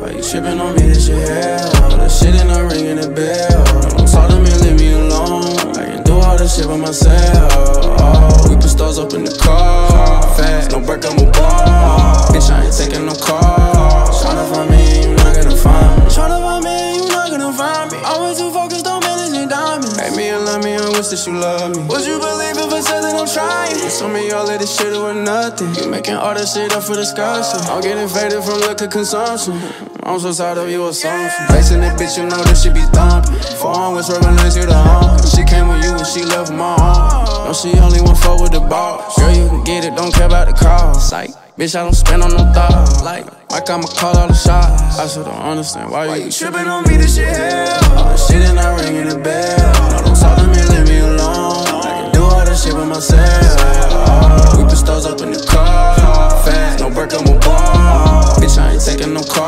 Why you tripping on me? This your hell. All the shit ain't not ringing a bell. Don't talk to me, leave me alone. I can do all this shit by myself. We put stars up in the car. Fast, no break, I'm a ball. Bitch, I ain't taking no call. Tryna find me, you not gonna find me. Tryna find me, you not gonna find me. Always too focused on minutes and diamonds. Hate me and love me, I wish that you love me. Would you believe if I said that I'm trying? You told me all of this shit or nothing. You making all this shit up for discussion. I'm getting faded from liquor consumption. I'm so tired of your assumption. Facing that bitch, you know that she be thumping. Foreign with her nights you the home. She came with you and she left my arm. No, she only went forward with the boss. Girl, you can get it, don't care about the cost. Like, bitch, I don't spend on no thought. Like I'ma call all the shots. I should've understand why you tripping on me, this shit hell. All the shit ain't not ringing a bell. No, don't talk to me, leave me alone. I can do all this shit by myself. We put stars up in the car. Fast, no break, I'm a ball. Bitch, I ain't taking no car.